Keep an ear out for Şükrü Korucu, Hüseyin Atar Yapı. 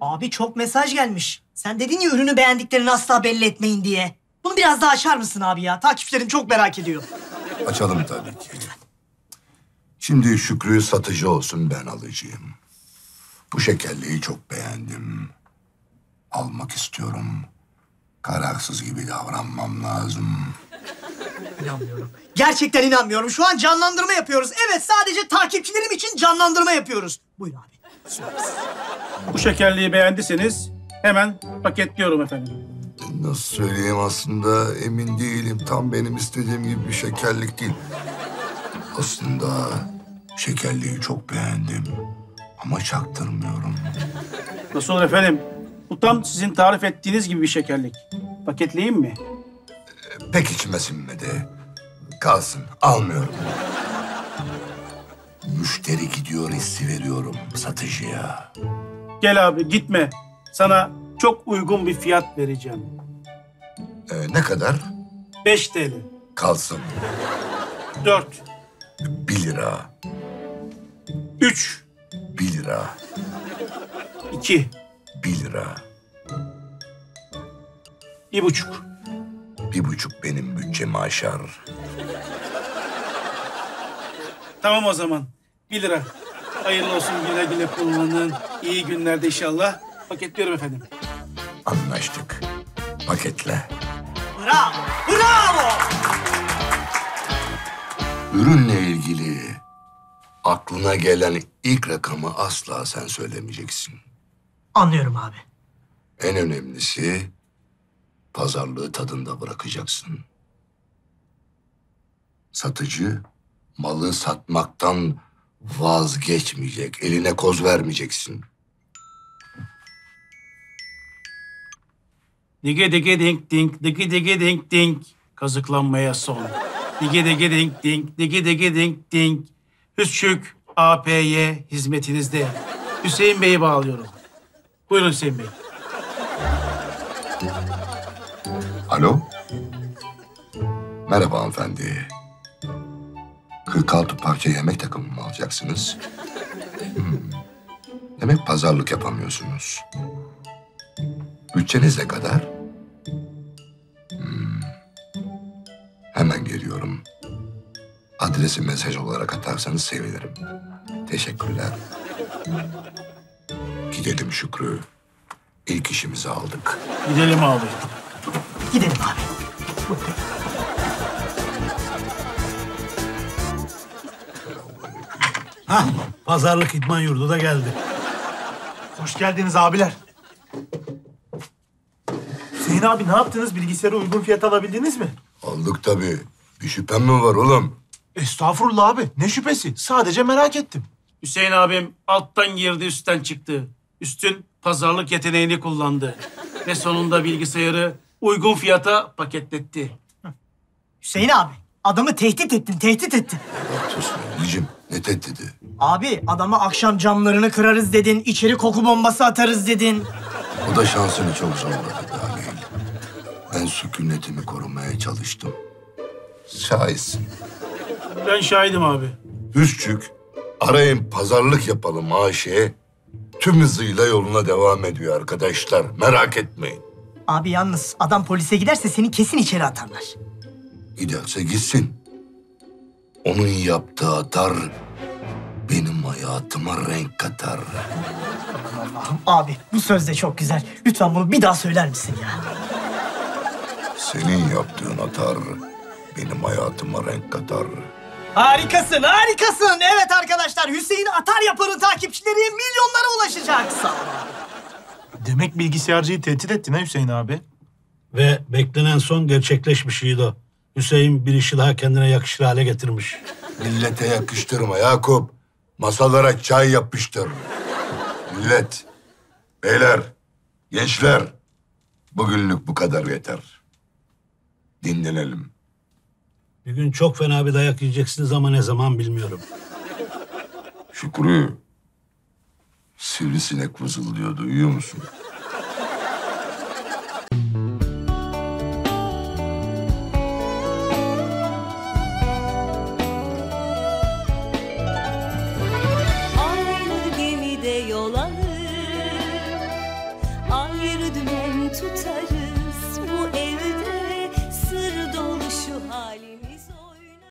Abi çok mesaj gelmiş. Sen dedin ya ürünü beğendiklerini asla belli etmeyin diye. Bunu biraz daha açar mısın abi ya? Takipçilerim çok merak ediyor. Açalım tabii ki. Şimdi Şükrü satıcı olsun, ben alıcıyım. Bu şekerliği çok beğendim. Almak istiyorum. Kararsız gibi davranmam lazım. İnanmıyorum. Gerçekten inanmıyorum. Şu an canlandırma yapıyoruz. Evet, sadece takipçilerim için canlandırma yapıyoruz. Buyur abi. Bu şekerliği beğendiyseniz hemen paketliyorum efendim. Nasıl söyleyeyim, aslında emin değilim. Tam benim istediğim gibi bir şekerlik değil. Aslında şekerliği çok beğendim ama çaktırmıyorum. Nasıl olur efendim? Bu tam sizin tarif ettiğiniz gibi bir şekerlik. Paketleyeyim mi? Pek içmesinmedi. Kalsın, almıyorum. Müşteri gidiyor, hissi veriyorum satıcıya. Gel abi, gitme. Sana çok uygun bir fiyat vereceğim. Ne kadar? 5 TL. Kalsın. 4. 1 lira. 3. 1 lira. 2. 1 lira. 1,5. 1,5 benim bütçemi aşar. Tamam o zaman. 1 lira. Hayırlı olsun, güle güle kullanın. İyi günlerde inşallah. Paketliyorum efendim. Anlaştık. Paketle. Bravo! Bravo! Ürünle ilgili aklına gelen ilk rakamı asla sen söylemeyeceksin. Anlıyorum abi. En önemlisi pazarlığı tadında bırakacaksın. Satıcı malı satmaktan vazgeçmeyecek. Eline koz vermeyeceksin. Dige dige dink dink, dige dige dink dink. Kazıklanmaya son. Dige dige dink dink, dige dige dink dink. Hüsçük AP'ye hizmetinizde. Hüseyin Bey'i bağlıyorum. Buyurun Hüseyin Bey. Alo. Merhaba hanımefendi. 46 parça yemek takımı mı alacaksınız? Demek pazarlık yapamıyorsunuz. Bütçeniz ne kadar? Hemen geliyorum. Adresi mesaj olarak atarsanız sevinirim. Teşekkürler. Gidelim Şükrü. İlk işimizi aldık. Gidelim abi. Gidelim abi. Hah, pazarlık idman yurdu da geldi. Hoş geldiniz abiler. Hüseyin abi, ne yaptınız? Bilgisayarı uygun fiyat alabildiniz mi? Aldık tabii. Bir şüphem mi var oğlum? Estağfurullah abi. Ne şüphesi? Sadece merak ettim. Hüseyin abim alttan girdi, üstten çıktı. Üstün pazarlık yeteneğini kullandı. Ve sonunda bilgisayarı uygun fiyata paketletti. Hüseyin abi, adamı tehdit ettin, tehdit ettin. Hüseyin, ne tehdidi? Abi, adama akşam camlarını kırarız dedin, içeri koku bombası atarız dedin. O da şansını çok zorladı Daniel. Ben sükunetimi korumaya çalıştım. Şahitsin. Ben şahidim abi. Hüsçük, arayın pazarlık yapalım AŞ'ye. Tüm hızıyla yoluna devam ediyor arkadaşlar. Merak etmeyin. Abi yalnız adam polise giderse seni kesin içeri atarlar. Giderse gitsin. Onun yaptığı atar, benim hayatıma renk katar. Allah'ım abi, bu söz de çok güzel. Lütfen bunu bir daha söyler misin ya? Senin yaptığın atar, benim hayatıma renk katar. Harikasın, harikasın. Evet arkadaşlar, Hüseyin Atar Yapı'nın takipçileri milyonlara ulaşacak. Demek bilgisayarcıyı tehdit ettin ha Hüseyin abi? Ve beklenen son gerçekleşmişiydi o. Hüseyin bir işi daha kendine yakışır hale getirmiş. Millete yakıştırma Yakup. Masalara çay yapıştır. Millet, beyler, gençler, bugünlük bu kadar yeter. Dinlenelim. Bir gün çok fena bir dayak yiyeceksiniz ama ne zaman bilmiyorum. Şükrü, sivrisinek vızıldıyordu, uyuyor musun? Aynı gemide yol alır, bir dümen tutarım.